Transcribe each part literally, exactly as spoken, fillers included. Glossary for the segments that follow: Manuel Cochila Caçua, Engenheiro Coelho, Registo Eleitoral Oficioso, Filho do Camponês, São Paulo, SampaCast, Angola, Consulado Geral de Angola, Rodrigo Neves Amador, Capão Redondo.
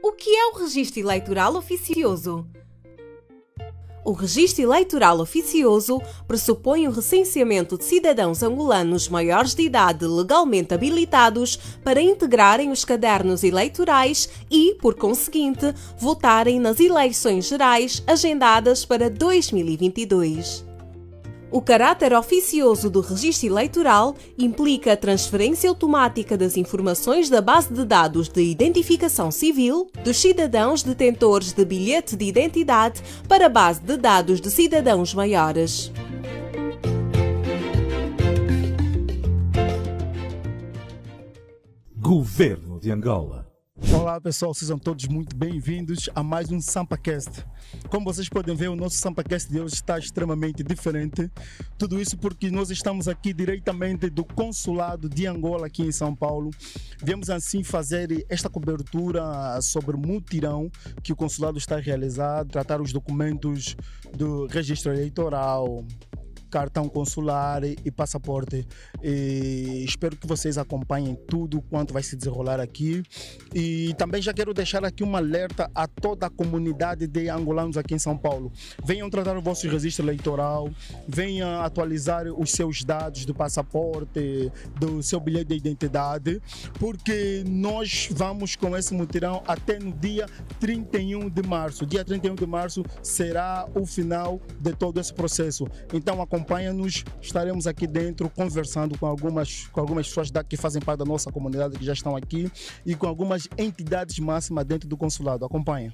O que é o Registo Eleitoral Oficioso? O Registo Eleitoral Oficioso pressupõe o recenseamento de cidadãos angolanos maiores de idade legalmente habilitados para integrarem os cadernos eleitorais e, por conseguinte, votarem nas eleições gerais agendadas para dois mil e vinte e dois. O caráter oficioso do registro eleitoral implica a transferência automática das informações da base de dados de identificação civil dos cidadãos detentores de bilhete de identidade para a base de dados de cidadãos maiores. Governo de Angola. Olá pessoal, sejam todos muito bem-vindos a mais um SampaCast. Como vocês podem ver, o nosso SampaCast de hoje está extremamente diferente. Tudo isso porque nós estamos aqui diretamente do Consulado de Angola aqui em São Paulo. Viemos assim fazer esta cobertura sobre o mutirão que o Consulado está a realizar, tratar os documentos do registro eleitoral, cartão consular e passaporte. E espero que vocês acompanhem tudo quanto vai se desenrolar aqui. E também já quero deixar aqui um alerta a toda a comunidade de angolanos aqui em São Paulo. Venham tratar o vosso registro eleitoral, venham atualizar os seus dados do passaporte, do seu bilhete de identidade, porque nós vamos com esse mutirão até no dia trinta e um de março. Dia trinta e um de março será o final de todo esse processo. Então, acompanhem Acompanha-nos, estaremos aqui dentro conversando com algumas, com algumas pessoas da, que fazem parte da nossa comunidade, que já estão aqui, e com algumas entidades máximas dentro do consulado. Acompanha.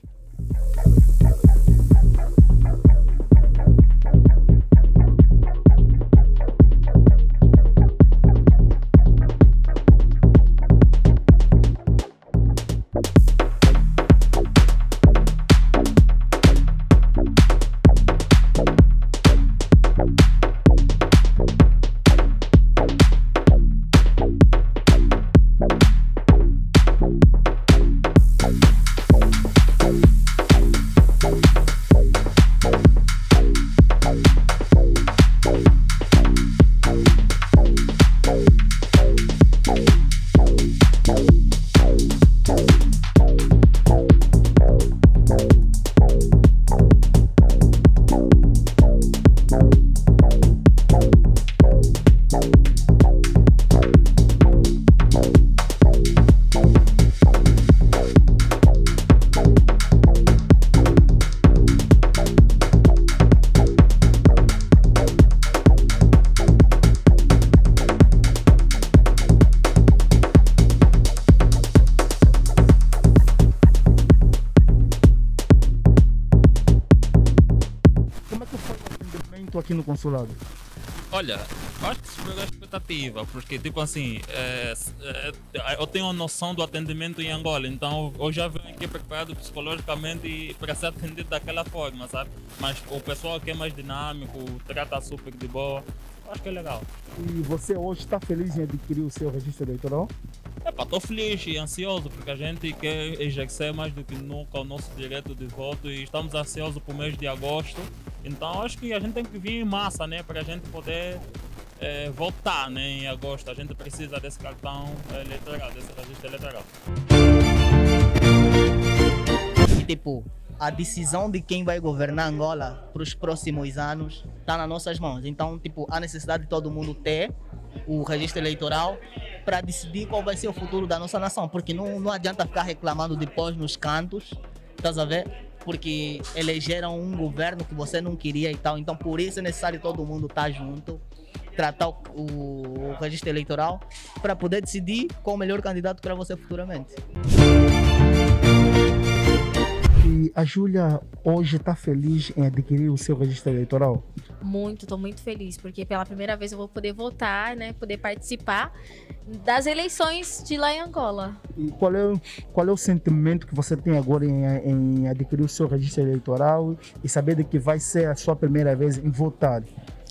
Aqui no consulado? Olha, acho que superou a expectativa, porque tipo assim, é, é, eu tenho a noção do atendimento em Angola, então eu já venho aqui preparado psicologicamente para ser atendido daquela forma, sabe? Mas o pessoal aqui é mais dinâmico, trata super de boa, acho que é legal. E você hoje está feliz em adquirir o seu registro eleitoral? Estou feliz e ansioso, porque a gente quer exercer mais do que nunca o nosso direito de voto e estamos ansiosos para o mês de agosto. Então acho que a gente tem que vir em massa, né, para a gente poder é, votar, né, em agosto. A gente precisa desse cartão eleitoral, desse registro eleitoral. Tipo, a decisão de quem vai governar Angola para os próximos anos está nas nossas mãos. Então, tipo, há necessidade de todo mundo ter o registro eleitoral para decidir qual vai ser o futuro da nossa nação, porque não, não adianta ficar reclamando depois nos cantos, estás a ver? Porque elegeram um governo que você não queria e tal, então por isso é necessário todo mundo estar junto, tratar o, o, o registro eleitoral para poder decidir qual o melhor candidato para você futuramente. E a Júlia hoje está feliz em adquirir o seu registro eleitoral? Muito, estou muito feliz, porque pela primeira vez eu vou poder votar, né, poder participar das eleições de lá em Angola. E qual é, qual é o sentimento que você tem agora em, em adquirir o seu registro eleitoral e saber de que vai ser a sua primeira vez em votar?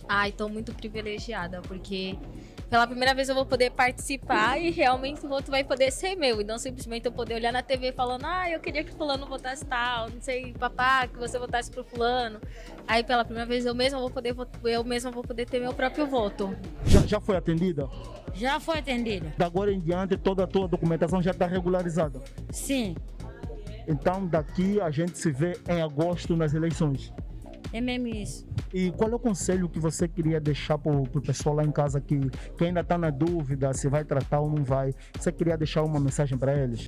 Ai, estou muito privilegiada, porque pela primeira vez eu vou poder participar e realmente o voto vai poder ser meu. E não simplesmente eu poder olhar na T V falando, ah, eu queria que fulano votasse tal, não sei, papá, que você votasse pro fulano. Aí pela primeira vez eu mesma vou poder, eu mesma vou poder ter meu próprio voto. Já, já foi atendida? Já foi atendida. Da agora em diante toda a tua documentação já está regularizada? Sim. Então daqui a gente se vê em agosto nas eleições. É mesmo isso. E qual é o conselho que você queria deixar para o pessoal lá em casa que, que ainda está na dúvida se vai tratar ou não vai? Você queria deixar uma mensagem para eles?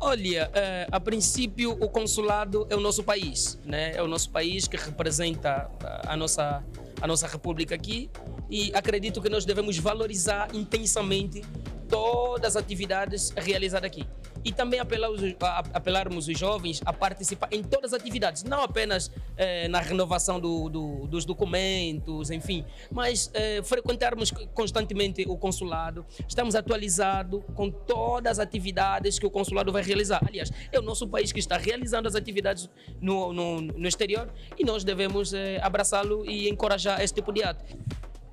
Olha, uh, a princípio o consulado é o nosso país, né? É o nosso país que representa a nossa, a nossa república aqui, e acredito que nós devemos valorizar intensamente todas as atividades realizadas aqui. E também apelar os, a, apelarmos os jovens a participar em todas as atividades, não apenas eh, na renovação do, do, dos documentos, enfim, mas eh, frequentarmos constantemente o consulado. Estamos atualizados com todas as atividades que o consulado vai realizar. Aliás, é o nosso país que está realizando as atividades no, no, no exterior, e nós devemos eh, abraçá-lo e encorajar esse tipo de ato.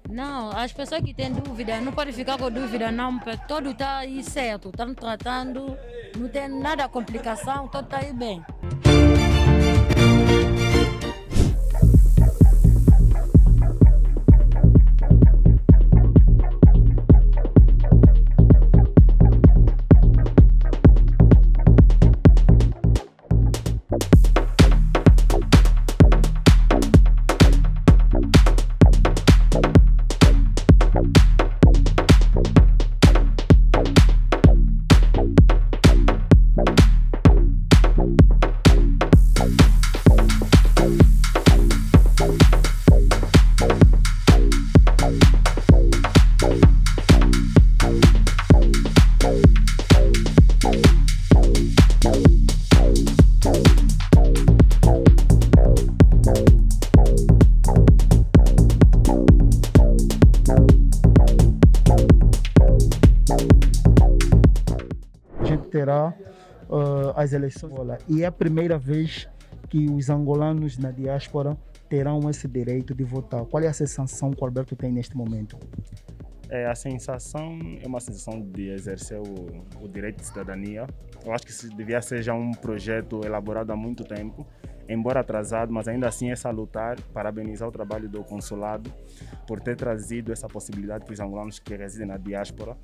Não, as pessoas que têm dúvida, não podem ficar com dúvida não, porque tudo está aí certo, estão tratando, não tem nada de complicação, tudo está aí bem. Uh, as eleições. E é a primeira vez que os angolanos na diáspora terão esse direito de votar. Qual é a sensação que o Alberto tem neste momento? É, a sensação é uma sensação de exercer o, o direito de cidadania. Eu acho que isso devia ser já um projeto elaborado há muito tempo, embora atrasado, mas ainda assim é salutar. Parabenizar o trabalho do consulado por ter trazido essa possibilidade para os angolanos que residem na diáspora.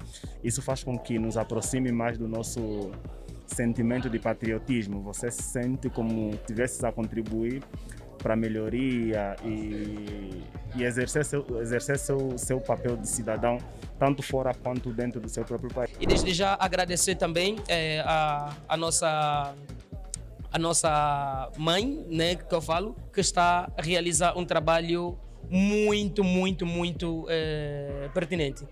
Isso faz com que nos aproxime mais do nosso sentimento de patriotismo. Você se sente como tivesse a contribuir para a melhoria e, e exercer, seu, exercer seu, seu papel de cidadão, tanto fora quanto dentro do seu próprio país. E desde já agradecer também é, a, a nossa... a nossa mãe, né, que eu falo, que está a realizar um trabalho muito, muito, muito é, pertinente.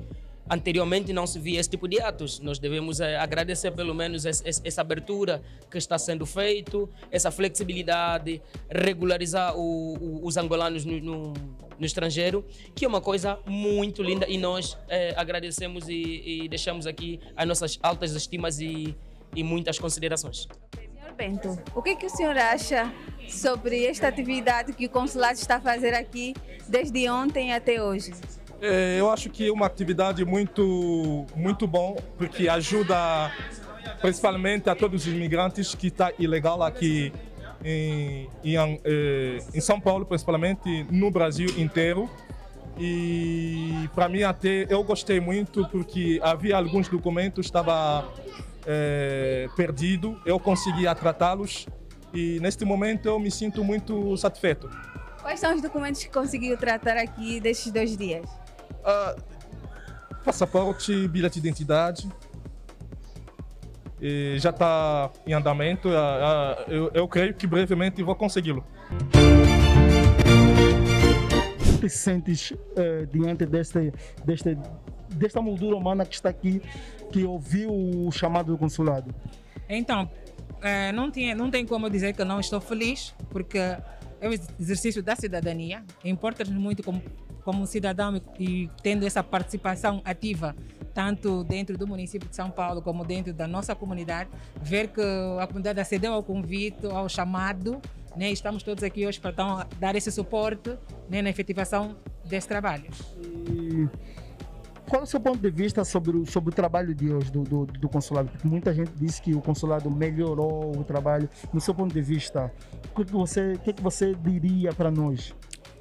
Anteriormente não se via esse tipo de atos. Nós devemos é, agradecer pelo menos essa, essa abertura que está sendo feita, essa flexibilidade, regularizar o, o, os angolanos no, no, no estrangeiro, que é uma coisa muito linda, e nós é, agradecemos e, e deixamos aqui as nossas altas estimas e, e muitas considerações. Bento, o que, que o senhor acha sobre esta atividade que o consulado está a fazer aqui desde ontem até hoje? É, eu acho que é uma atividade muito, muito bom, porque ajuda principalmente a todos os imigrantes que estão ilegal aqui em, em, em São Paulo, principalmente no Brasil inteiro. E para mim até eu gostei muito, porque havia alguns documentos estava É, perdido, eu conseguia tratá-los e neste momento eu me sinto muito satisfeito. Quais são os documentos que conseguiu tratar aqui destes dois dias? Ah, passaporte, bilhete de identidade, e já está em andamento, eu, eu creio que brevemente vou consegui-lo. O que sentes eh, diante deste, deste, desta moldura humana que está aqui, que ouviu o chamado do consulado? Então, não, tinha, não tem como dizer que eu não estou feliz, porque é o exercício da cidadania. Importa-nos muito como, como cidadão, e tendo essa participação ativa, tanto dentro do município de São Paulo como dentro da nossa comunidade, ver que a comunidade acedeu ao convite, ao chamado, né? Estamos todos aqui hoje para então, dar esse suporte, né, na efetivação desse trabalho. E... qual é o seu ponto de vista sobre o, sobre o trabalho de hoje do, do, do consulado? Porque muita gente disse que o consulado melhorou o trabalho. No seu ponto de vista, o que, que, você, o que, que você diria para nós?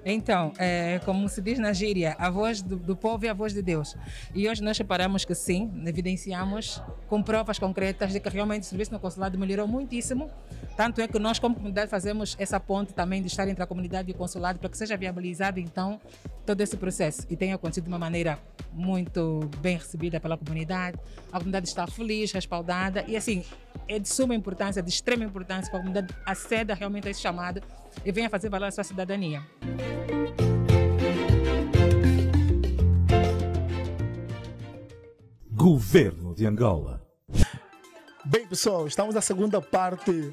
Então, é, como se diz na gíria, a voz do, do povo é a voz de Deus. E hoje nós reparamos que sim, evidenciamos com provas concretas de que realmente o serviço no consulado melhorou muitíssimo. Tanto é que nós, como comunidade, fazemos essa ponte também de estar entre a comunidade e o consulado para que seja viabilizado, então, todo esse processo. E tem acontecido de uma maneira muito bem recebida pela comunidade. A comunidade está feliz, respaldada e, assim, é de suma importância, de extrema importância para a comunidade aceda realmente a esse chamado e venha fazer valer a sua cidadania. Governo de Angola. Bem, pessoal, estamos na segunda parte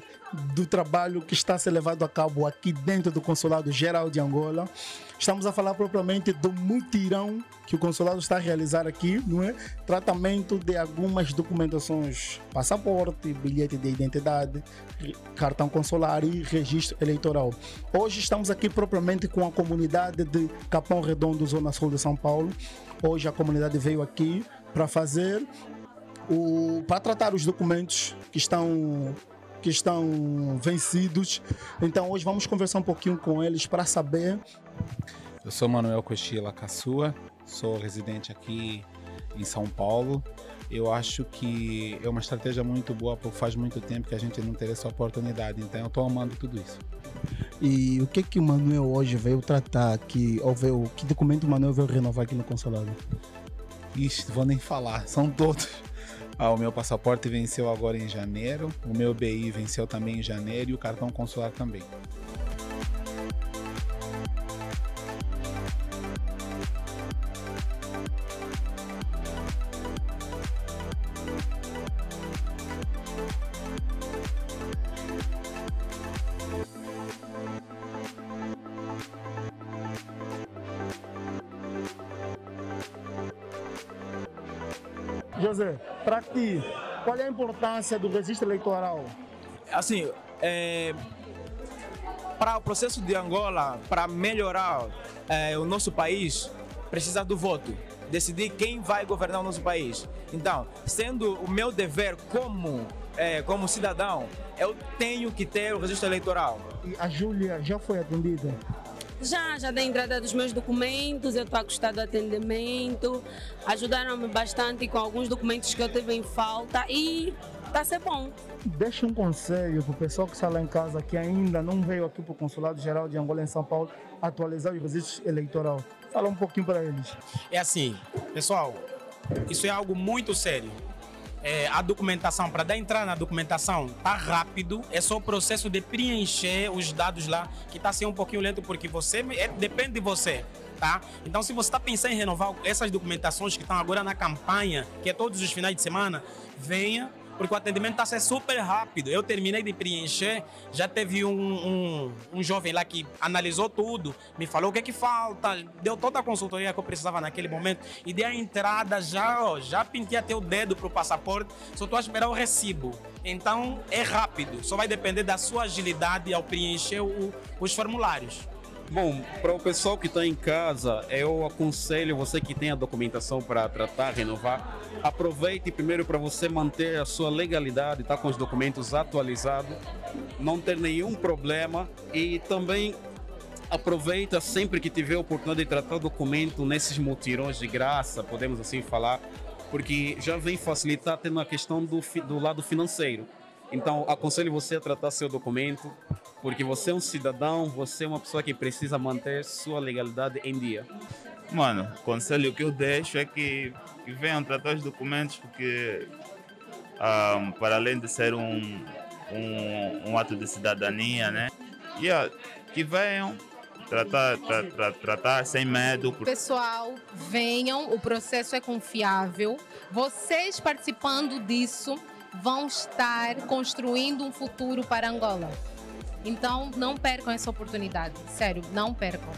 do trabalho que está sendo levado a cabo aqui dentro do Consulado Geral de Angola. Estamos a falar propriamente do mutirão que o consulado está a realizar aqui, não é? Tratamento de algumas documentações, passaporte, bilhete de identidade, cartão consular e registro eleitoral. Hoje estamos aqui propriamente com a comunidade de Capão Redondo, zona sul de São Paulo. Hoje a comunidade veio aqui para fazer... O, para tratar os documentos que estão, que estão vencidos. Então hoje vamos conversar um pouquinho com eles para saber. Eu sou Manuel Cochila Caçua, sou residente aqui em São Paulo. Eu acho que é uma estratégia muito boa, porque faz muito tempo que a gente não teve essa oportunidade, então eu estou amando tudo isso. E o que que o Manuel hoje veio tratar aqui, ou veio, que documento o Manuel veio renovar aqui no consulado? Ixi, não vou nem falar, são todos. Ah, o meu passaporte venceu agora em janeiro, o meu B I venceu também em janeiro e o cartão consular também. José, para ti, qual é a importância do registro eleitoral? Assim, é, para o processo de Angola, para melhorar é, o nosso país, precisa do voto. Decidir quem vai governar o nosso país. Então, sendo o meu dever como, é, como cidadão, eu tenho que ter o registro eleitoral. E a Júlia já foi atendida? Já, já dei a entrada dos meus documentos, eu estou a gostar do atendimento, ajudaram-me bastante com alguns documentos que eu tive em falta e está a ser bom. Deixa um conselho para o pessoal que está lá em casa, que ainda não veio aqui para o Consulado Geral de Angola em São Paulo atualizar o registro eleitoral. Fala um pouquinho para eles. É assim, pessoal, isso é algo muito sério. É, a documentação, para dar entrada na documentação, tá rápido, é só o processo de preencher os dados lá, que tá assim um pouquinho lento, porque você, é, depende de você, tá? Então, se você tá pensando em renovar essas documentações que estão agora na campanha, que é todos os finais de semana, venha, porque o atendimento tá sendo super rápido. Eu terminei de preencher, já teve um, um, um jovem lá que analisou tudo, me falou o que é que falta, deu toda a consultoria que eu precisava naquele momento e dei a entrada já, ó, já pintei até o dedo pro passaporte, só tô a esperar o recibo. Então é rápido, só vai depender da sua agilidade ao preencher o, os formulários. Bom, para o pessoal que está em casa, eu aconselho você que tem a documentação para tratar, renovar, aproveite primeiro para você manter a sua legalidade, estar tá com os documentos atualizados, não ter nenhum problema e também aproveita sempre que tiver a oportunidade de tratar documento nesses mutirões de graça, podemos assim falar, porque já vem facilitar tendo a questão do, do lado financeiro. Então, aconselho você a tratar seu documento, porque você é um cidadão, você é uma pessoa que precisa manter sua legalidade em dia. Mano, o conselho que eu deixo é que, que venham tratar os documentos, porque um, para além de ser um, um, um ato de cidadania, né? Yeah, que venham tratar, tra, tra, tratar sem medo. Pessoal, venham, o processo é confiável. Vocês participando disso... vão estar construindo um futuro para Angola. Então, não percam essa oportunidade. Sério, não percam.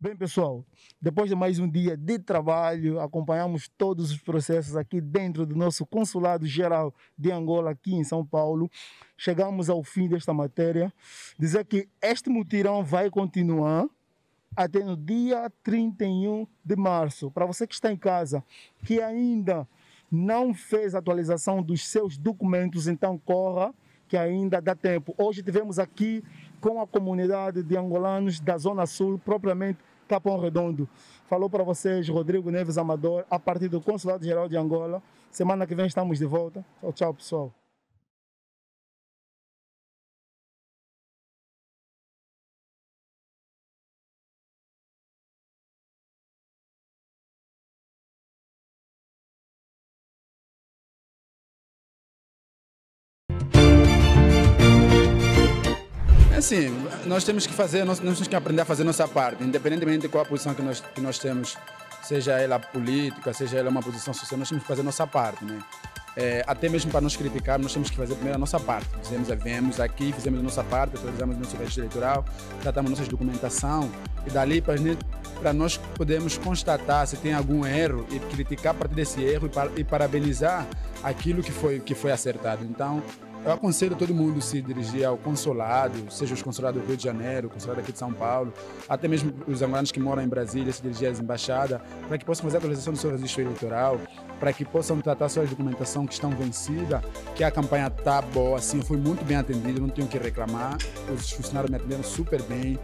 Bem, pessoal, depois de mais um dia de trabalho, acompanhamos todos os processos aqui dentro do nosso Consulado Geral de Angola, aqui em São Paulo. Chegamos ao fim desta matéria. Dizer que este mutirão vai continuar até no dia trinta e um de março. Para você que está em casa, que ainda não fez a atualização dos seus documentos, então corra, que ainda dá tempo. Hoje tivemos aqui com a comunidade de angolanos da Zona Sul, propriamente Capão Redondo. Falou para vocês Rodrigo Neves Amador, a partir do Consulado Geral de Angola. Semana que vem estamos de volta. Tchau, tchau, pessoal. Sim, nós temos que fazer, nós temos que aprender a fazer a nossa parte, independentemente de qual a posição que nós, que nós temos, seja ela política, seja ela uma posição social, nós temos que fazer a nossa parte, né? É, até mesmo para nos criticar, nós temos que fazer primeiro a nossa parte. Fizemos, viemos aqui, fizemos a nossa parte, atualizamos o nosso registro eleitoral, tratamos a nossa documentação e dali para, para nós podemos constatar se tem algum erro e criticar a partir desse erro e, para, e parabenizar aquilo que foi, que foi acertado. Então, eu aconselho todo mundo se dirigir ao consulado, seja os consulados do Rio de Janeiro, consulado aqui de São Paulo, até mesmo os angolanos que moram em Brasília, se dirigir às embaixadas, para que possam fazer a atualização do seu registro eleitoral, para que possam tratar suas documentação que estão vencida, que a campanha está boa, assim, eu fui muito bem atendido, não tenho o que reclamar, os funcionários me atenderam super bem,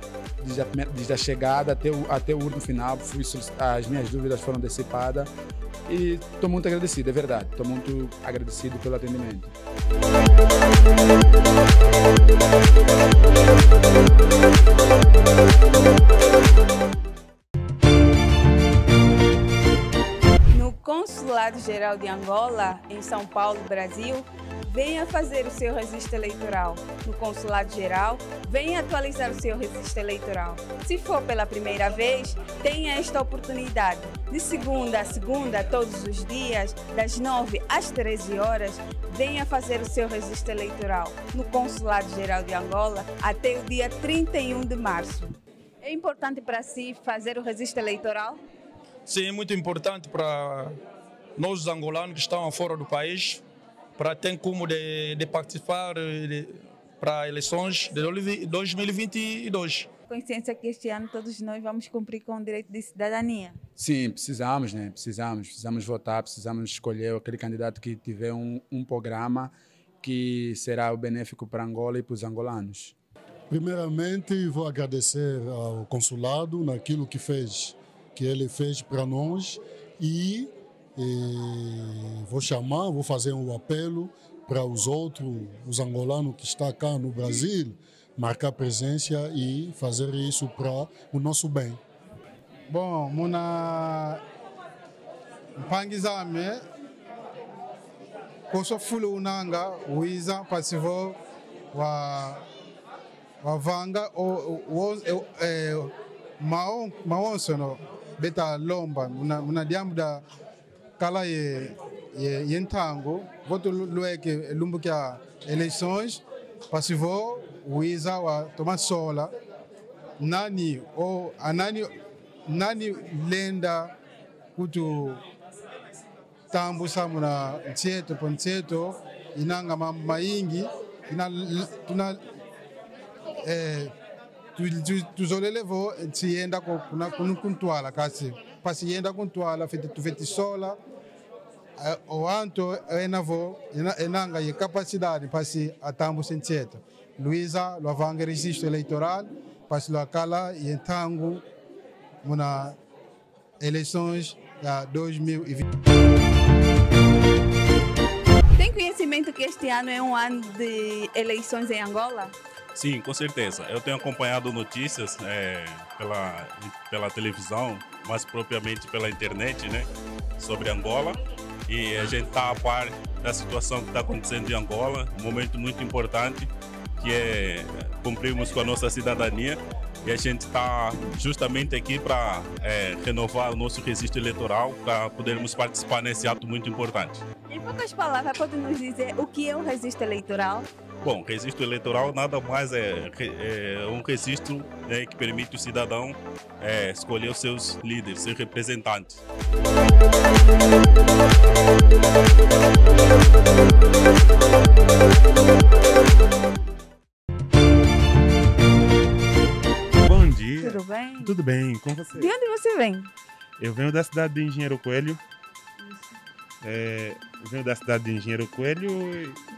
desde a, desde a chegada até o, até o último final, fui, as minhas dúvidas foram dissipadas, e estou muito agradecido, é verdade, estou muito agradecido pelo atendimento. No Consulado Geral de Angola, em São Paulo, Brasil, venha fazer o seu registro eleitoral. No Consulado Geral, venha atualizar o seu registro eleitoral. Se for pela primeira vez, tenha esta oportunidade. De segunda a segunda, todos os dias, das nove às treze horas, venha fazer o seu registro eleitoral no Consulado Geral de Angola até o dia trinta e um de março. É importante para si fazer o registro eleitoral? Sim, é muito importante para nós, os angolanos que estão fora do país, para ter como de, de participar de, para eleições de dois mil e vinte e dois. Consciência que este ano todos nós vamos cumprir com o direito de cidadania. Sim, precisamos, né? Precisamos, precisamos votar, precisamos escolher aquele candidato que tiver um, um programa que será o benéfico para Angola e para os angolanos. Primeiramente, vou agradecer ao consulado naquilo que fez, que ele fez para nós e E vou chamar, vou fazer um apelo para os outros, os angolanos que estão cá no Brasil, marcar presença e fazer isso para o nosso bem. Bom, muna pangizame, kosofulo unanga, uiza pasivo wa wavanga o o maon maonso no beta lomba, muna muna diamda Cala e entango, voto lueke lumbukia eleições, passivo, uisa ou tomar sola, nani ou anani nani lenda kuto tambu samuna cheto poncheto inanga mamaingi ina tuna eh tu tu zolelevo tienda ko kuna kuntuala kasi pacienda kuntuala fete tu fete sola o anto enavo enanga e capacidade para se atambo sentido Luísa Luavanga registro eleitoral para se locala e entango muna eleições da dois mil e vinte. Tem conhecimento que este ano é um ano de eleições em Angola? Sim, com certeza. Eu tenho acompanhado notícias é, pela pela televisão, mas propriamente pela internet, né, sobre Angola. E a gente está a par da situação que está acontecendo em Angola, um momento muito importante, que é cumprirmos com a nossa cidadania. E a gente está justamente aqui para é, renovar o nosso registro eleitoral, para podermos participar nesse ato muito importante. Em poucas palavras, pode nos dizer o que é o registro eleitoral? Bom, registro eleitoral nada mais é, é um registro é, que permite o cidadão é, escolher os seus líderes, seus representantes. Bom dia. Tudo bem? Tudo bem, com você? De onde você vem? Eu venho da cidade de Engenheiro Coelho. É, venho da cidade de Engenheiro Coelho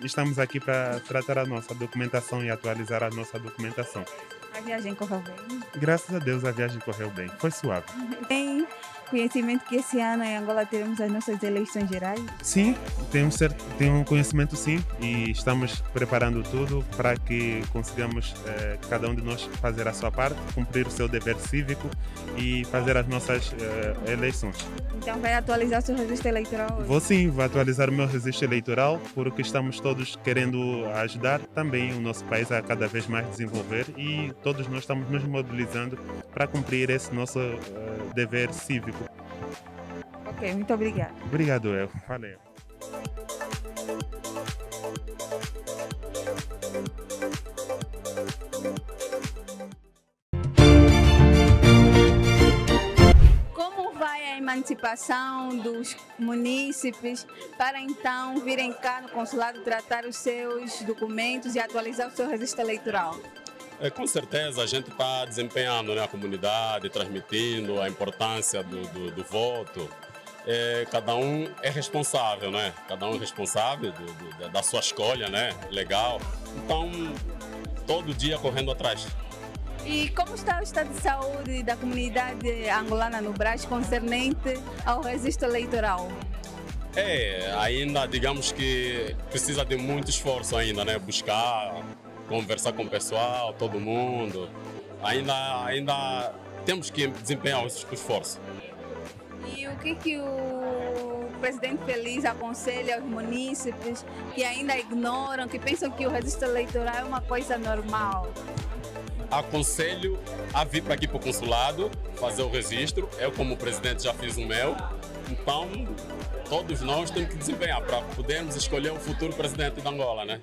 e estamos aqui para tratar a nossa documentação e atualizar a nossa documentação. A viagem correu bem? Graças a Deus a viagem correu bem, foi suave. Tem conhecimento que esse ano em Angola teremos as nossas eleições gerais? Sim, tenho, certo, tenho conhecimento sim, e estamos preparando tudo para que consigamos eh, cada um de nós fazer a sua parte, cumprir o seu dever cívico e fazer as nossas eh, eleições. Então vai atualizar o seu registro eleitoral hoje? Vou sim, vou atualizar o meu registro eleitoral, porque estamos todos querendo ajudar também o nosso país a cada vez mais desenvolver e todos nós estamos nos mobilizando para cumprir esse nosso eh, dever cívico. Ok, muito obrigado. Obrigado, eu. Valeu. Como vai a emancipação dos munícipes para então virem cá no consulado tratar os seus documentos e atualizar o seu registro eleitoral? É, com certeza, a gente está desempenhando, né, a comunidade, transmitindo a importância do, do, do voto. É, cada um é responsável, né? Cada um é responsável do, do, da sua escolha, né? Legal. Então, todo dia correndo atrás. E como está o estado de saúde da comunidade angolana no Brasil concernente ao registro eleitoral? É, ainda, digamos que precisa de muito esforço ainda, né? Buscar... conversar com o pessoal, todo mundo, ainda, ainda temos que desempenhar esse esforço. E o que, que o presidente Feliz aconselha aos munícipes que ainda ignoram, que pensam que o registro eleitoral é uma coisa normal? Aconselho a vir para aqui para o consulado, fazer o registro. Eu, como presidente, já fiz o meu, então todos nós temos que desempenhar para podermos escolher o futuro presidente da Angola, né?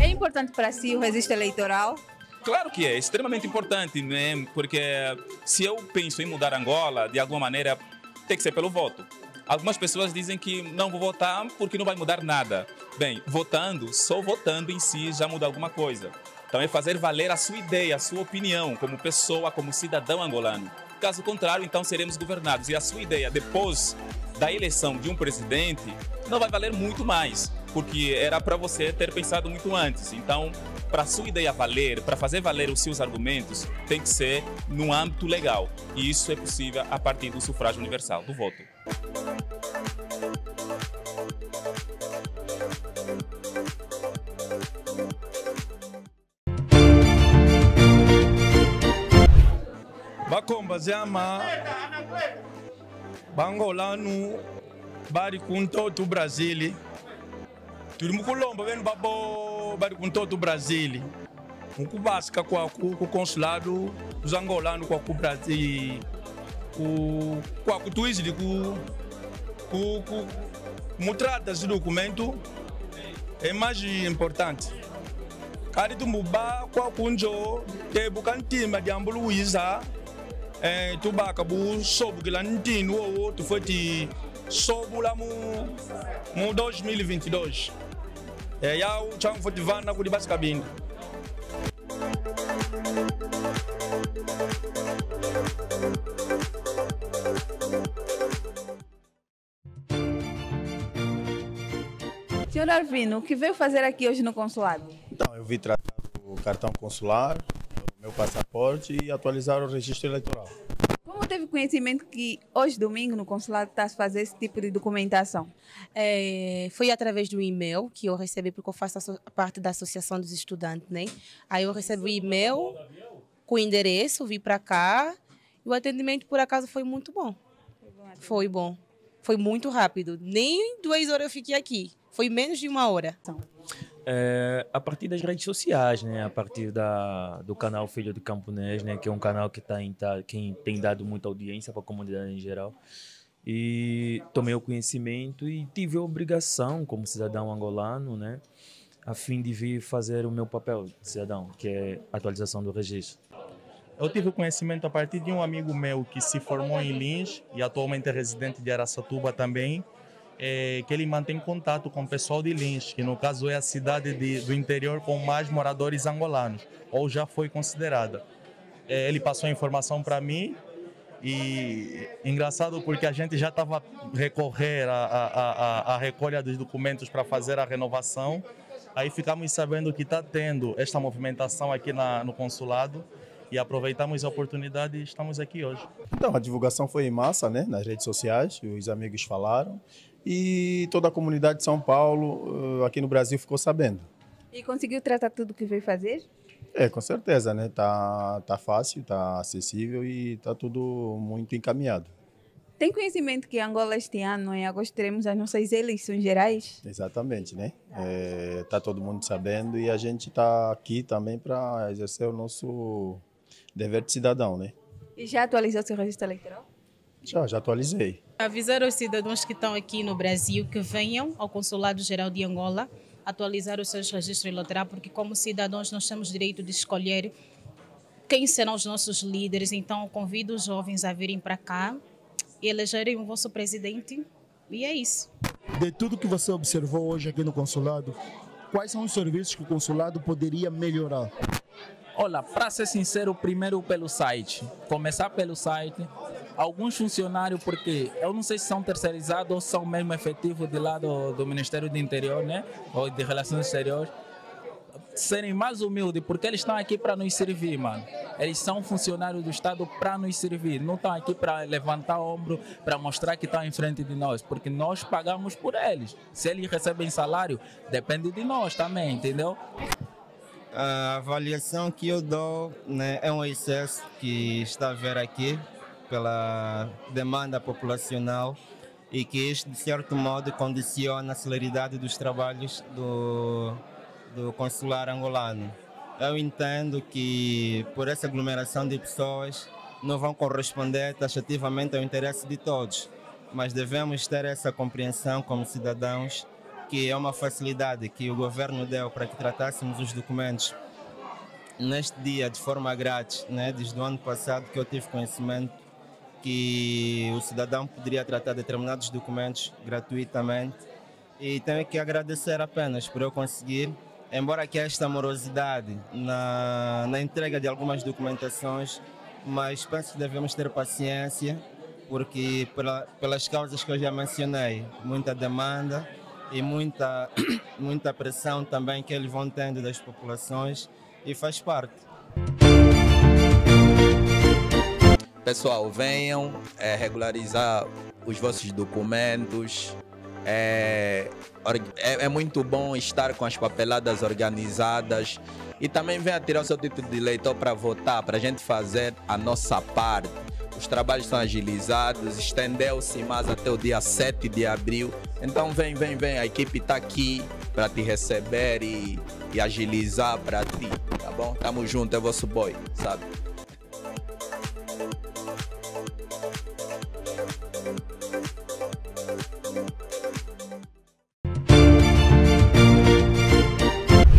É importante para si o registro eleitoral? Claro que é, extremamente importante, né? Porque se eu penso em mudar Angola, de alguma maneira tem que ser pelo voto. Algumas pessoas dizem que não vou votar porque não vai mudar nada. Bem, votando, só votando em si já muda alguma coisa. Então é fazer valer a sua ideia, a sua opinião, como pessoa, como cidadão angolano. Caso contrário, então seremos governados. E a sua ideia, depois da eleição de um presidente, não vai valer muito mais, porque era para você ter pensado muito antes. Então, para a sua ideia valer, para fazer valer os seus argumentos, tem que ser num âmbito legal. E isso é possível a partir do sufrágio universal, do voto. Bakomba zama bangolano bari com todo o Brasil. Tudo mukulomba vendo babo bari com todo o Brasil. Mukubasca com o consulado os angolanos com o Brasil. O com a tuiz de com com mutrata de documento é mais importante. Carito muba com o conjo te bucantima de ambuluiza. É, tu bacabu soube que lá não tinha o outro foi de soube lá no dois mil e vinte e dois. É, já o chão foi de vana com de baixo cabine. Senhor Arvino, o que veio fazer aqui hoje no consulado? Então, eu vim tratar o cartão consular, meu passaporte e atualizar o registro eleitoral. Como teve conhecimento que hoje, domingo, no consulado está a fazer esse tipo de documentação? É, foi através do e-mail que eu recebi, porque eu faço parte da Associação dos Estudantes, né? Aí eu recebi o e-mail com o endereço, vim para cá e o atendimento, por acaso, foi muito bom. Foi bom. Foi bom. Foi muito rápido. Nem duas horas eu fiquei aqui. Foi menos de uma hora. Então. é, a partir das redes sociais, né? A partir da, do canal Filho do Camponês, né? Que é um canal que, tá em, tá, que tem dado muita audiência para a comunidade em geral. E tomei o conhecimento e tive a obrigação, como cidadão angolano, né? A fim de vir fazer o meu papel de cidadão, que é a atualização do registro. Eu tive conhecimento a partir de um amigo meu que se formou em Lins e atualmente é residente de Araçatuba também, é, que ele mantém contato com o pessoal de Lins, que no caso é a cidade de, do interior com mais moradores angolanos, ou já foi considerada. É, ele passou a informação para mim e engraçado porque a gente já estava a recorrer à recolha dos documentos para fazer a renovação, aí ficamos sabendo que está tendo esta movimentação aqui na, no consulado, e aproveitamos a oportunidade e estamos aqui hoje. Então, a divulgação foi em massa, né? Nas redes sociais, os amigos falaram. E toda a comunidade de São Paulo, aqui no Brasil, ficou sabendo. E conseguiu tratar tudo o que veio fazer? É, com certeza, né? Tá, tá fácil, tá acessível e tá tudo muito encaminhado. Tem conhecimento que Angola este ano, em agosto, teremos as nossas eleições gerais? Exatamente, né? É, tá todo mundo sabendo e a gente tá aqui também para exercer o nosso... dever de cidadão, né? E já atualizou seu registro eleitoral? Já, já atualizei. Avisar os cidadãos que estão aqui no Brasil que venham ao Consulado Geral de Angola atualizar os seus registros eleitorais, porque como cidadãos nós temos direito de escolher quem serão os nossos líderes. Então, eu convido os jovens a virem para cá e elegerem o vosso presidente. E é isso. De tudo que você observou hoje aqui no consulado, quais são os serviços que o consulado poderia melhorar? Olha, para ser sincero, primeiro pelo site. Começar pelo site. Alguns funcionários, porque eu não sei se são terceirizados ou são mesmo efetivos de lá do, do Ministério do Interior, né? Ou de Relações Exteriores, serem mais humildes, porque eles estão aqui para nos servir, mano. Eles são funcionários do Estado para nos servir. Não estão aqui para levantar o ombro, para mostrar que estão em frente de nós, porque nós pagamos por eles. Se eles recebem salário, depende de nós também, entendeu? A avaliação que eu dou, né, é um excesso que está a ver aqui pela demanda populacional e que isto, de certo modo, condiciona a celeridade dos trabalhos do, do consular angolano. Eu entendo que, por essa aglomeração de pessoas, não vão corresponder taxativamente ao interesse de todos, mas devemos ter essa compreensão como cidadãos que é uma facilidade que o governo deu para que tratássemos os documentos neste dia de forma grátis, né? Desde o ano passado que eu tive conhecimento que o cidadão poderia tratar determinados documentos gratuitamente e tenho que agradecer apenas por eu conseguir, embora que esta morosidade na, na entrega de algumas documentações, mas penso que devemos ter paciência porque pela, pelas causas que eu já mencionei, muita demanda, e muita, muita pressão também que eles vão tendo das populações e faz parte. Pessoal, venham é, regularizar os vossos documentos. É, é, é muito bom estar com as papeladas organizadas e também venha tirar o seu título de eleitor para votar, para a gente fazer a nossa parte. Os trabalhos são agilizados, estendeu-se mais até o dia sete de abril. Então vem, vem, vem, a equipe está aqui para te receber e, e agilizar para ti, tá bom? Tamo junto, é vosso boy, sabe?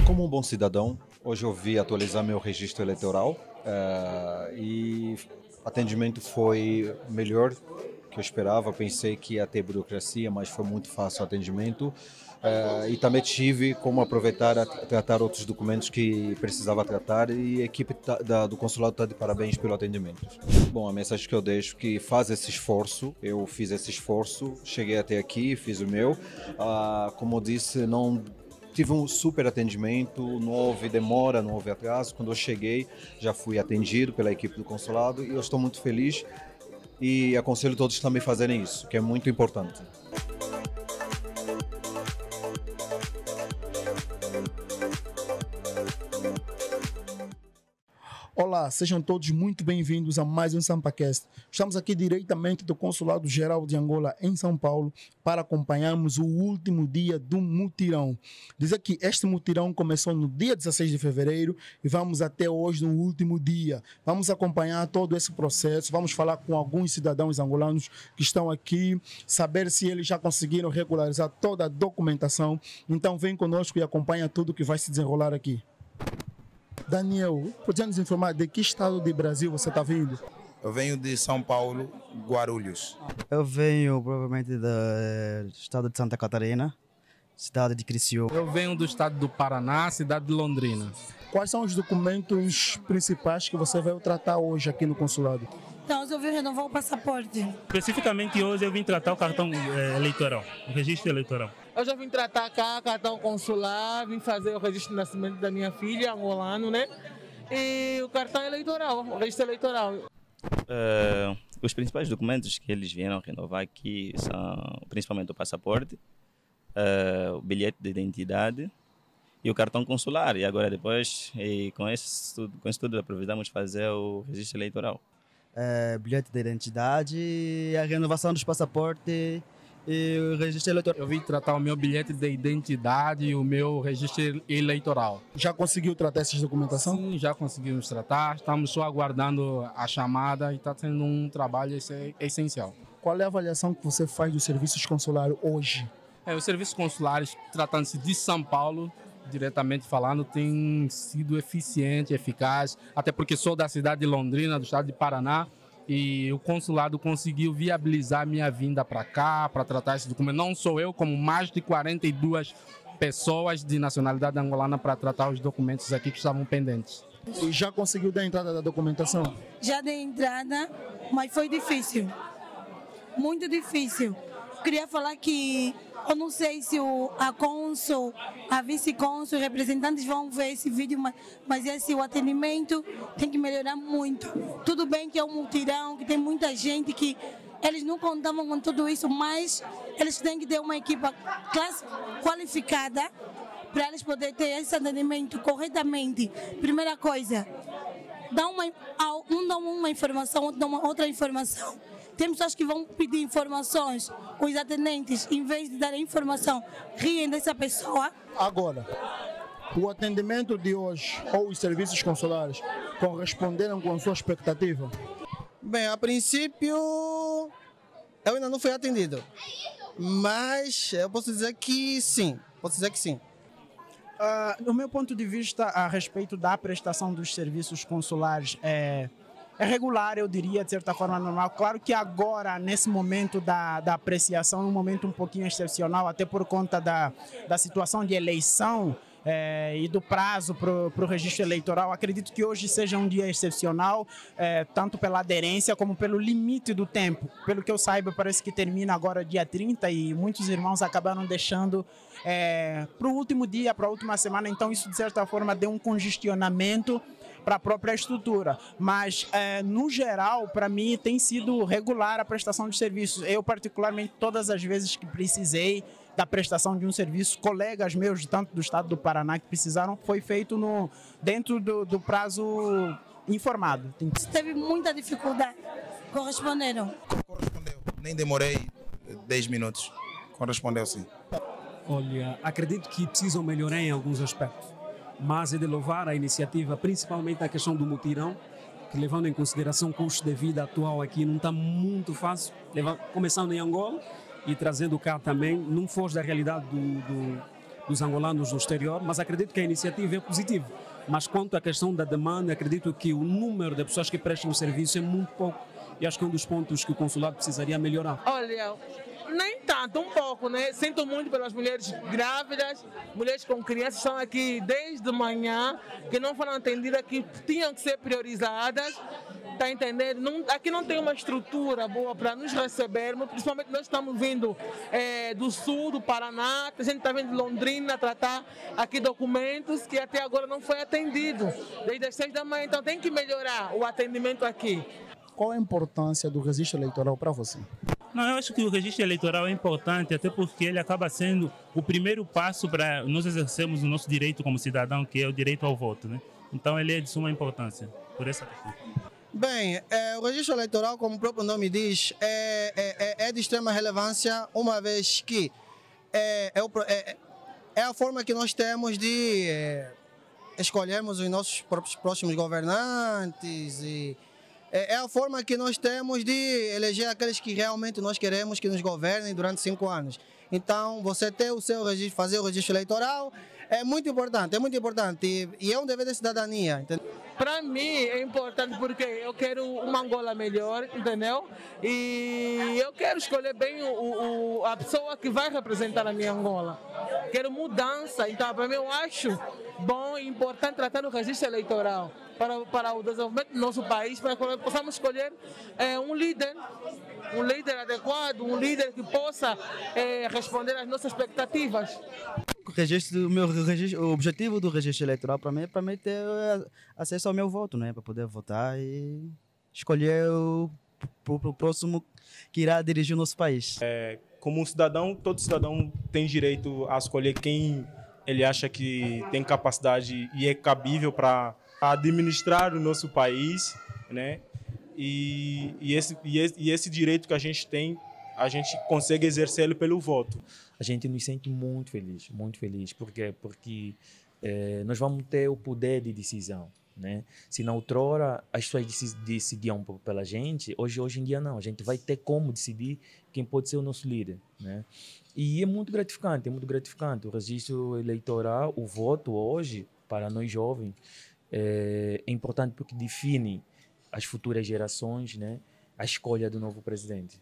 Como um bom cidadão, hoje eu vi atualizar meu registro eleitoral uh, e... O atendimento foi melhor que eu esperava, eu pensei que ia ter burocracia, mas foi muito fácil o atendimento. Uh, e também tive como aproveitar a tratar outros documentos que precisava tratar e a equipe tá, da, do consulado está de parabéns pelo atendimento. Bom, a mensagem que eu deixo é que faz esse esforço, eu fiz esse esforço, cheguei até aqui, fiz o meu. Uh, como eu disse, não... Tive um super atendimento, não houve demora, não houve atraso. Quando eu cheguei, já fui atendido pela equipe do consulado e eu estou muito feliz e aconselho todos também a fazerem isso, que é muito importante. Olá, sejam todos muito bem-vindos a mais um SampaCast. Estamos aqui diretamente do Consulado Geral de Angola em São Paulo para acompanharmos o último dia do mutirão. Dizer que este mutirão começou no dia dezesseis de fevereiro e vamos até hoje no último dia. Vamos acompanhar todo esse processo, vamos falar com alguns cidadãos angolanos que estão aqui, saber se eles já conseguiram regularizar toda a documentação. Então vem conosco e acompanha tudo que vai se desenrolar aqui. Daniel, podia nos informar de que estado do Brasil você está vindo? Eu venho de São Paulo, Guarulhos. Eu venho provavelmente do estado de Santa Catarina, cidade de Criciúma. Eu venho do estado do Paraná, cidade de Londrina. Quais são os documentos principais que você vai tratar hoje aqui no consulado? Então, eu resolvi renovar o passaporte. Especificamente hoje eu vim tratar o cartão eleitoral, o registro eleitoral. Eu já vim tratar cá, cartão consular, vim fazer o registro de nascimento da minha filha, angolano, né? E o cartão eleitoral, o registro eleitoral. Uh, os principais documentos que eles vieram renovar aqui são principalmente o passaporte, uh, o bilhete de identidade e o cartão consular. E agora depois, e com isso tudo, com isso tudo aproveitamos fazer o registro eleitoral. Uh, bilhete de identidade, a renovação dos passaportes, e o registro eleitoral. Eu vim tratar o meu bilhete de identidade e o meu registro eleitoral. Já conseguiu tratar essas documentações? Sim, já conseguimos tratar. Estamos só aguardando a chamada e está sendo um trabalho essencial. Qual é a avaliação que você faz dos serviços consulares hoje? É, os serviços consulares, tratando-se de São Paulo, diretamente falando, tem sido eficiente, eficaz, até porque sou da cidade de Londrina, do estado de Paraná. E o consulado conseguiu viabilizar minha vinda para cá, para tratar esse documento. Não sou eu, como mais de quarenta e duas pessoas de nacionalidade angolana para tratar os documentos aqui que estavam pendentes. E já conseguiu dar entrada da documentação? Já dei entrada, mas foi difícil. Muito difícil. Queria falar que eu não sei se o, a cônsul, a vice-cônsul, os representantes vão ver esse vídeo, mas, mas esse, o atendimento tem que melhorar muito. Tudo bem que é um mutirão, que tem muita gente, que eles não contavam com tudo isso, mas eles têm que ter uma equipe qualificada para eles poderem ter esse atendimento corretamente. Primeira coisa, dá uma, um dá uma informação, outro dá uma outra informação. Tem pessoas que vão pedir informações, os atendentes, em vez de dar informação, riem dessa pessoa. Agora, o atendimento de hoje ou os serviços consulares corresponderam com a sua expectativa? Bem, a princípio eu ainda não fui atendido, mas eu posso dizer que sim, posso dizer que sim. Uh, do meu ponto de vista, a respeito da prestação dos serviços consulares, é... é regular, eu diria, de certa forma normal. Claro que agora, nesse momento da, da apreciação, é um momento um pouquinho excepcional, até por conta da, da situação de eleição é, e do prazo para o registro eleitoral. Acredito que hoje seja um dia excepcional, é, tanto pela aderência como pelo limite do tempo. Pelo que eu saiba, parece que termina agora dia trinta e muitos irmãos acabaram deixando é, para o último dia, para a última semana. Então isso, de certa forma, deu um congestionamento para a própria estrutura, mas é, no geral, para mim, tem sido regular a prestação de serviços. Eu, particularmente, todas as vezes que precisei da prestação de um serviço, colegas meus, tanto do estado do Paraná, que precisaram, foi feito no, dentro do, do prazo informado. Teve muita dificuldade. Corresponderam? Correspondeu. Nem demorei dez minutos. Correspondeu, sim. Olha, acredito que precisam melhorar em alguns aspectos, mas é de louvar a iniciativa, principalmente a questão do mutirão, que levando em consideração o custo de vida atual aqui, não está muito fácil, levar, começando em Angola e trazendo cá também, não foge da realidade do, do, dos angolanos no exterior, mas acredito que a iniciativa é positiva. Mas quanto à questão da demanda, acredito que o número de pessoas que prestam serviço é muito pouco, e acho que é um dos pontos que o consulado precisaria melhorar. Olha, nem tanto, um pouco, né? Sinto muito pelas mulheres grávidas, mulheres com crianças estão aqui desde manhã, que não foram atendidas, que tinham que ser priorizadas, tá entendendo? Não, aqui não tem uma estrutura boa para nos recebermos, principalmente nós estamos vindo é, do sul, do Paraná, a gente está vindo de Londrina tratar aqui documentos que até agora não foi atendido, desde as seis da manhã, então tem que melhorar o atendimento aqui. Qual a importância do registro eleitoral para você? Não, eu acho que o registro eleitoral é importante, até porque ele acaba sendo o primeiro passo para nós exercermos o nosso direito como cidadão, que é o direito ao voto, né? Então ele é de suma importância. por essa questão? Bem, é, o registro eleitoral, como o próprio nome diz, é, é, é de extrema relevância, uma vez que é, é, o, é, é a forma que nós temos de é, escolhermos os nossos próprios próximos governantes e é, é a forma que nós temos de eleger aqueles que realmente nós queremos que nos governem durante cinco anos. Então, você ter o seu registro, fazer o registro eleitoral é muito importante, é muito importante e, e é um dever da cidadania, entendeu? Para mim é importante porque eu quero uma Angola melhor, entendeu? E eu quero escolher bem o, o, a pessoa que vai representar a minha Angola. Quero mudança, então para mim eu acho bom e importante tratar o registro eleitoral para, para o desenvolvimento do nosso país, para que possamos escolher é, um líder, um líder adequado, um líder que possa é, responder às nossas expectativas. O, registro, o, meu, o objetivo do registro eleitoral para mim, para mim é ter acesso ao meu voto, né? Para poder votar e escolher o, o, o próximo que irá dirigir o nosso país. É, como um cidadão, todo cidadão tem direito a escolher quem ele acha que tem capacidade e é cabível para administrar o nosso país, né? E, e, esse, e, esse, e esse direito que a gente tem, a gente consegue exercê-lo pelo voto. A gente nos sente muito feliz, muito feliz. Por quê? Porque eh, nós vamos ter o poder de decisão, né? Se na outrora as pessoas decidiam pela gente, hoje, hoje em dia não. A gente vai ter como decidir quem pode ser o nosso líder, né? E é muito gratificante, é muito gratificante. O registro eleitoral, o voto hoje, para nós jovens, é, é importante porque define as futuras gerações, né? A escolha do novo presidente.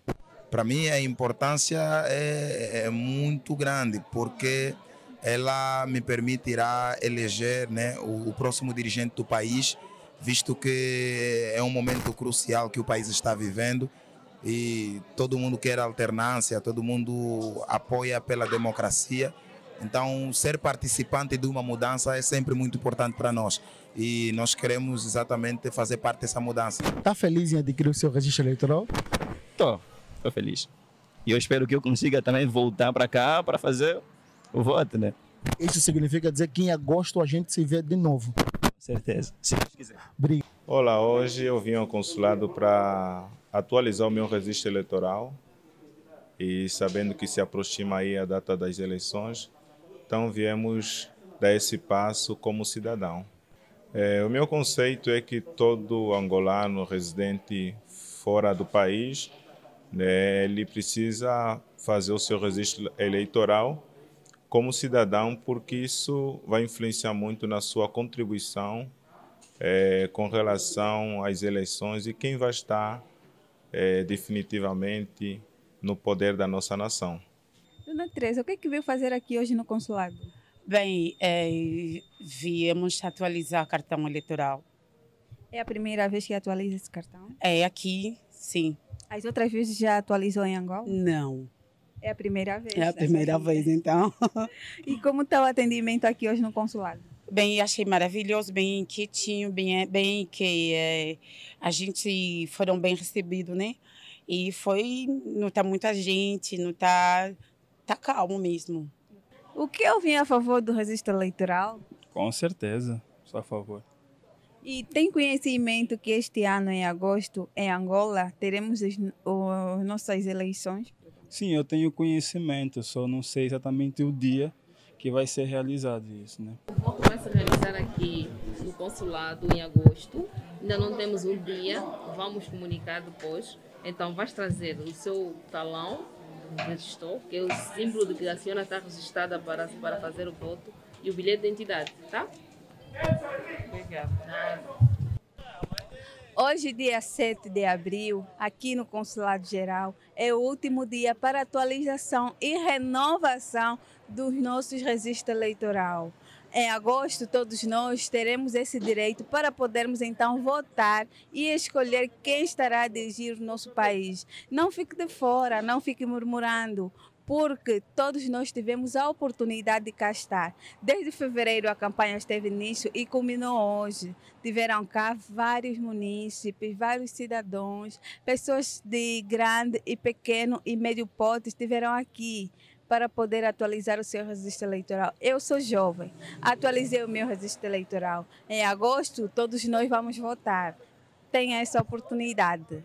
Para mim, a importância é, é muito grande, porque ela me permitirá eleger, né, o, o próximo dirigente do país, visto que é um momento crucial que o país está vivendo e todo mundo quer alternância, todo mundo apoia pela democracia. Então, ser participante de uma mudança é sempre muito importante para nós e nós queremos exatamente fazer parte dessa mudança. Está feliz em adquirir o seu registro eleitoral? Estou. Estou feliz. E eu espero que eu consiga também voltar para cá para fazer o voto, né? Isso significa dizer que em agosto a gente se vê de novo. Com certeza, se quiser. Obrigado. Olá, hoje eu vim ao consulado para atualizar o meu registro eleitoral e sabendo que se aproxima aí a data das eleições, então viemos dar esse passo como cidadão. É, o meu conceito é que todo angolano residente fora do país, ele precisa fazer o seu registro eleitoral como cidadão, porque isso vai influenciar muito na sua contribuição é, com relação às eleições e quem vai estar é, definitivamente no poder da nossa nação. Dona Teresa, o que é que veio fazer aqui hoje no consulado? Bem, é, viemos atualizar o cartão eleitoral. É a primeira vez que atualiza esse cartão? É aqui, sim. As outras vezes já atualizou em Angola? Não. É a primeira vez? É a primeira aqui. vez, então. E como está o atendimento aqui hoje no consulado? Bem, achei maravilhoso, bem quietinho, bem, bem que é, a gente foram bem recebidos, né? E foi, não está muita gente, não está tá calmo mesmo. O que eu vim a favor do registro eleitoral? Com certeza, sou a favor. E tem conhecimento que este ano, em agosto, em Angola, teremos as, as nossas eleições? Sim, eu tenho conhecimento, só não sei exatamente o dia que vai ser realizado isso, né? O voto vai se realizar aqui no consulado em agosto, ainda não temos um dia, vamos comunicar depois. Então, vai trazer o seu talão, registro, que é o símbolo que a senhora está registrada para, para fazer o voto, e o bilhete de identidade, tá? Hoje, dia sete de abril, aqui no Consulado Geral, é o último dia para atualização e renovação dos nossos registros eleitorais. Em agosto, todos nós teremos esse direito para podermos, então, votar e escolher quem estará a dirigir o nosso país. Não fique de fora, não fique murmurando, porque todos nós tivemos a oportunidade de cá estar. Desde fevereiro a campanha esteve início e culminou hoje. Tiveram cá vários munícipes, vários cidadãos, pessoas de grande e pequeno e médio porte estiveram aqui para poder atualizar o seu registro eleitoral. Eu sou jovem, atualizei o meu registro eleitoral. Em agosto, todos nós vamos votar. Tenha essa oportunidade.